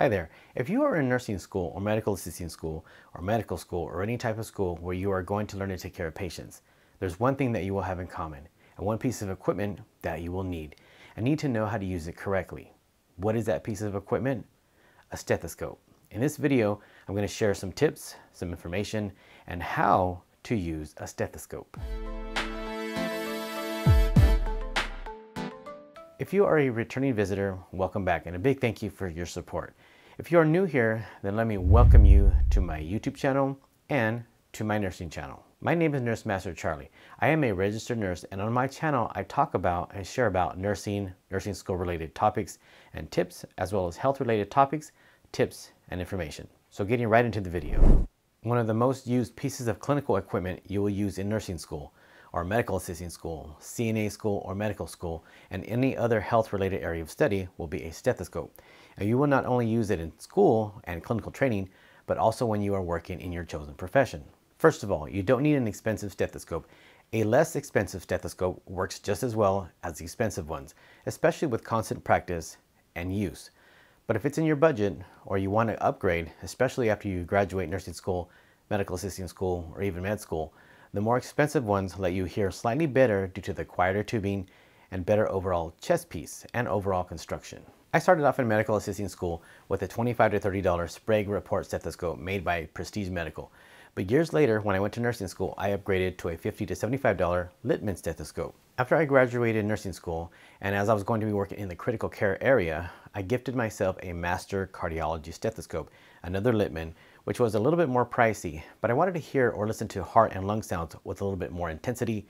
Hi there. If you are in nursing school or medical assisting school or medical school or any type of school where you are going to learn to take care of patients, there's one thing that you will have in common and one piece of equipment that you will need. I need to know how to use it correctly. What is that piece of equipment? A stethoscope. In this video, I'm going to share some tips, some information, and how to use a stethoscope. If you are a returning visitor, welcome back and a big thank you for your support. If you are new here, then let me welcome you to my YouTube channel and to my nursing channel. My name is Nurse Master Charlie. I am a registered nurse, and on my channel I talk about and share about nursing, nursing school related topics and tips, as well as health related topics, tips, and information. So getting right into the video. One of the most used pieces of clinical equipment you will use in nursing school, or medical assisting school, CNA school, or medical school, and any other health-related area of study will be a stethoscope. And you will not only use it in school and clinical training, but also when you are working in your chosen profession. First of all, you don't need an expensive stethoscope. A less expensive stethoscope works just as well as the expensive ones, especially with constant practice and use. But if it's in your budget or you want to upgrade, especially after you graduate nursing school, medical assisting school, or even med school, the more expensive ones let you hear slightly better due to the quieter tubing and better overall chest piece and overall construction. I started off in medical assisting school with a $25 to $30 Sprague Report stethoscope made by Prestige Medical. But years later, when I went to nursing school, I upgraded to a $50 to $75 Littmann stethoscope. After I graduated nursing school, and as I was going to be working in the critical care area, I gifted myself a Master Cardiology stethoscope, another Littmann, which was a little bit more pricey, but I wanted to hear or listen to heart and lung sounds with a little bit more intensity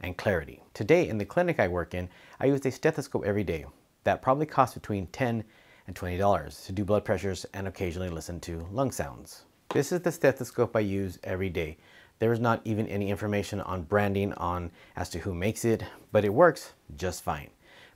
and clarity. Today, in the clinic I work in, I use a stethoscope every day. That probably costs between $10 and $20 to do blood pressures and occasionally listen to lung sounds. This is the stethoscope I use every day. There is not even any information on branding on as to who makes it, but it works just fine.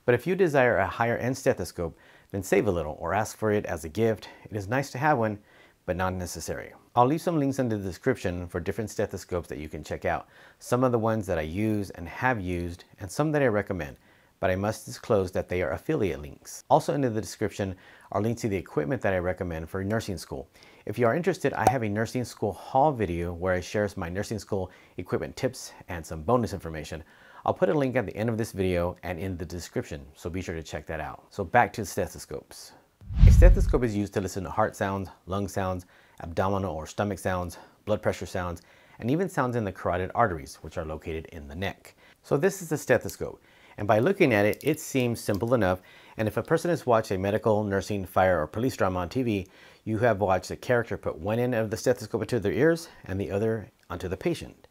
But if you desire a higher end stethoscope, then save a little or ask for it as a gift. It is nice to have one, but not necessary. I'll leave some links in the description for different stethoscopes that you can check out. Some of the ones that I use and have used, and some that I recommend, but I must disclose that they are affiliate links. Also in the description are links to the equipment that I recommend for nursing school. If you are interested, I have a nursing school haul video where I share my nursing school equipment tips and some bonus information. I'll put a link at the end of this video and in the description, so be sure to check that out. So back to stethoscopes. A stethoscope is used to listen to heart sounds, lung sounds, abdominal or stomach sounds, blood pressure sounds, and even sounds in the carotid arteries, which are located in the neck. So this is a stethoscope, and by looking at it, it seems simple enough, and if a person has watched a medical, nursing, fire, or police drama on TV, you have watched a character put one end of the stethoscope into their ears and the other onto the patient.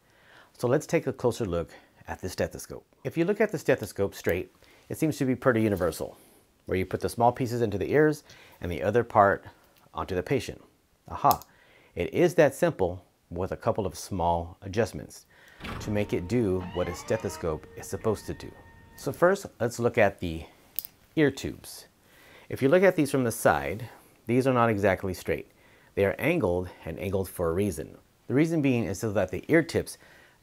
So let's take a closer look at the stethoscope. If you look at the stethoscope straight, it seems to be pretty universal, where you put the small pieces into the ears and the other part onto the patient. Aha, it is that simple with a couple of small adjustments to make it do what a stethoscope is supposed to do. So first, let's look at the ear tubes. If you look at these from the side, these are not exactly straight. They are angled and angled for a reason. The reason being is so that the ear tips,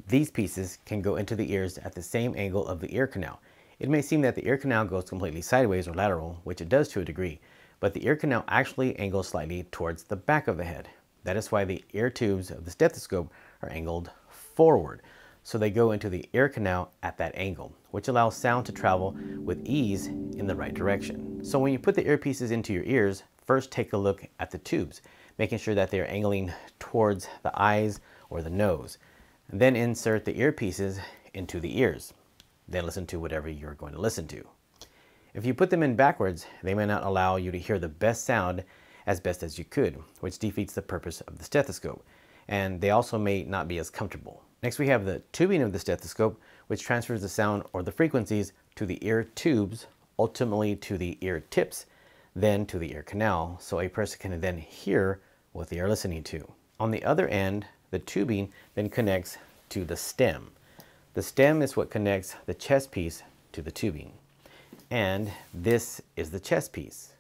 these pieces, can go into the ears at the same angle of the ear canal. It may seem that the ear canal goes completely sideways or lateral, which it does to a degree, but the ear canal actually angles slightly towards the back of the head. That is why the ear tubes of the stethoscope are angled forward. So they go into the ear canal at that angle, which allows sound to travel with ease in the right direction. So when you put the earpieces into your ears, first take a look at the tubes, making sure that they are angling towards the eyes or the nose. And then insert the earpieces into the ears. Then listen to whatever you're going to listen to. If you put them in backwards, they may not allow you to hear the best sound as best as you could, which defeats the purpose of the stethoscope. And they also may not be as comfortable. Next, we have the tubing of the stethoscope, which transfers the sound or the frequencies to the ear tubes, ultimately to the ear tips, then to the ear canal, so a person can then hear what they are listening to. On the other end, the tubing then connects to the stem. The stem is what connects the chest piece to the tubing. And this is the chest piece.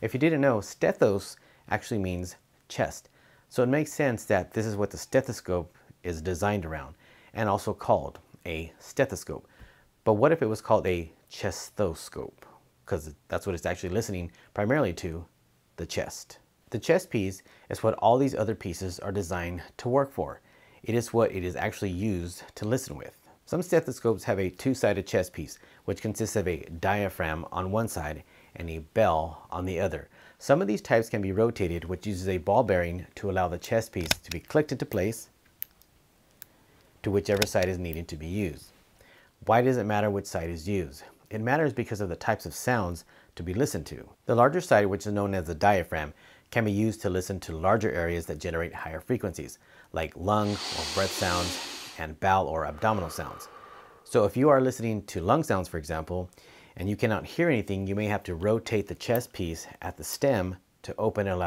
If you didn't know, stethos actually means chest. So it makes sense that this is what the stethoscope is designed around, and also called a stethoscope. But what if it was called a chestoscope? Because that's what it's actually listening primarily to, the chest. The chest piece is what all these other pieces are designed to work for. It is what it is actually used to listen with. Some stethoscopes have a two-sided chest piece, which consists of a diaphragm on one side and a bell on the other. Some of these types can be rotated, which uses a ball bearing to allow the chest piece to be clicked into place to whichever side is needed to be used. Why does it matter which side is used? It matters because of the types of sounds to be listened to. The larger side, which is known as the diaphragm, can be used to listen to larger areas that generate higher frequencies, like lung or breath sounds and bowel or abdominal sounds. So if you are listening to lung sounds, for example, and you cannot hear anything, you may have to rotate the chest piece at the stem to open and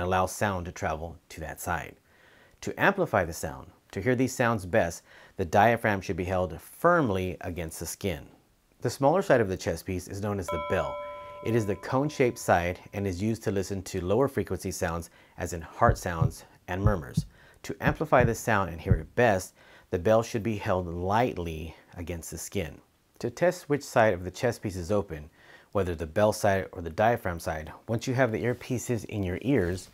allow sound to travel to that side. To amplify the sound, to hear these sounds best, the diaphragm should be held firmly against the skin. The smaller side of the chest piece is known as the bell. It is the cone-shaped side and is used to listen to lower frequency sounds, as in heart sounds and murmurs. To amplify the sound and hear it best, the bell should be held lightly against the skin. To test which side of the chest piece is open, whether the bell side or the diaphragm side, once you have the earpieces in your ears,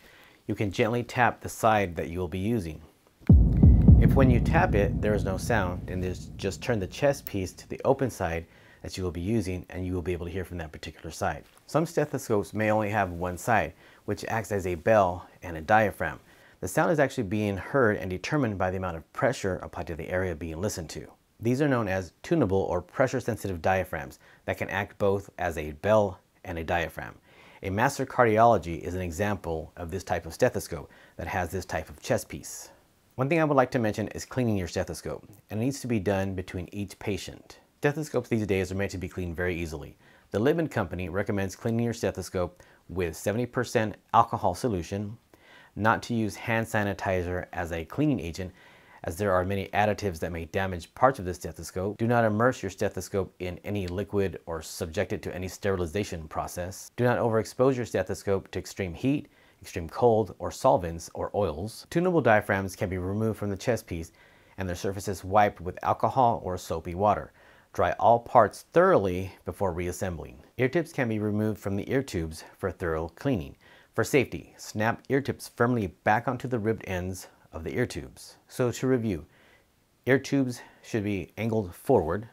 you can gently tap the side that you will be using. If when you tap it, there is no sound, then just turn the chest piece to the open side that you will be using, and you will be able to hear from that particular side. Some stethoscopes may only have one side, which acts as a bell and a diaphragm. The sound is actually being heard and determined by the amount of pressure applied to the area being listened to. These are known as tunable or pressure-sensitive diaphragms that can act both as a bell and a diaphragm. A Master Cardiology is an example of this type of stethoscope that has this type of chest piece. One thing I would like to mention is cleaning your stethoscope, and it needs to be done between each patient. Stethoscopes these days are meant to be cleaned very easily. The Littmann company recommends cleaning your stethoscope with 70% alcohol solution, not to use hand sanitizer as a cleaning agent, as there are many additives that may damage parts of the stethoscope. Do not immerse your stethoscope in any liquid or subject it to any sterilization process. Do not overexpose your stethoscope to extreme heat, extreme cold, or solvents or oils. Tunable diaphragms can be removed from the chest piece and their surfaces wiped with alcohol or soapy water. Dry all parts thoroughly before reassembling. Ear tips can be removed from the ear tubes for thorough cleaning. For safety, snap ear tips firmly back onto the ribbed ends of the ear tubes. So to review, ear tubes should be angled forward.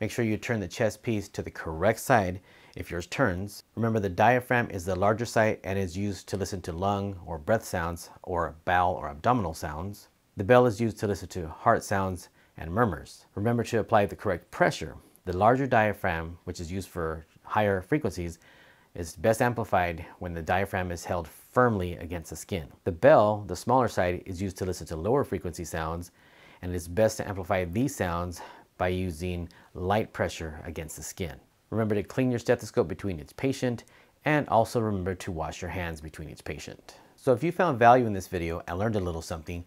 Make sure you turn the chest piece to the correct side if yours turns. Remember, the diaphragm is the larger side and is used to listen to lung or breath sounds or bowel or abdominal sounds. The bell is used to listen to heart sounds and murmurs. Remember to apply the correct pressure. The larger diaphragm, which is used for higher frequencies, is best amplified when the diaphragm is held firmly against the skin. The bell, the smaller side, is used to listen to lower frequency sounds, and it is best to amplify these sounds by using light pressure against the skin. Remember to clean your stethoscope between each patient, and also remember to wash your hands between each patient. So if you found value in this video and learned a little something,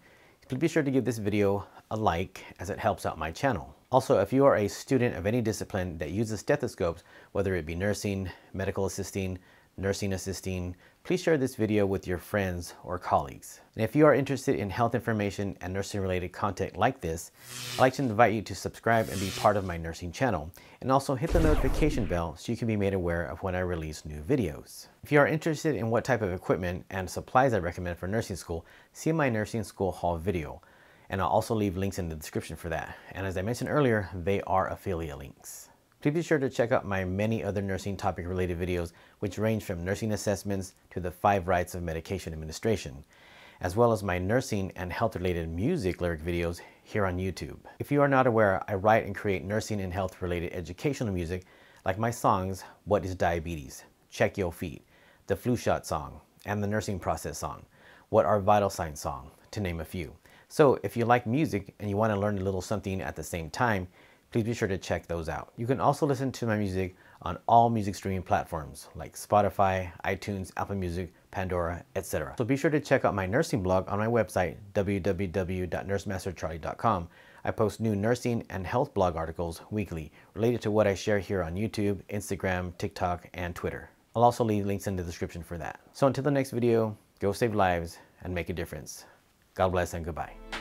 please be sure to give this video a like, as it helps out my channel. Also, if you are a student of any discipline that uses stethoscopes, whether it be nursing, medical assisting, nursing assisting, please share this video with your friends or colleagues. And if you are interested in health information and nursing related content like this, I'd like to invite you to subscribe and be part of my nursing channel, and also hit the notification bell so you can be made aware of when I release new videos. If you are interested in what type of equipment and supplies I recommend for nursing school, see my nursing school haul video, and I'll also leave links in the description for that. And as I mentioned earlier, they are affiliate links. Please be sure to check out my many other nursing topic related videos, which range from nursing assessments to the 5 rights of medication administration, as well as my nursing and health related music lyric videos here on YouTube. If you are not aware, I write and create nursing and health related educational music, like my songs, What is Diabetes? Check Your Feet, the Flu Shot song, and the Nursing Process song, What are Vital Signs song, to name a few. So if you like music and you want to learn a little something at the same time, please be sure to check those out. You can also listen to my music on all music streaming platforms like Spotify, iTunes, Apple Music, Pandora, etc. So be sure to check out my nursing blog on my website, www.nursemastercharlie.com. I post new nursing and health blog articles weekly related to what I share here on YouTube, Instagram, TikTok, and Twitter. I'll also leave links in the description for that. So until the next video, go save lives and make a difference. God bless and goodbye.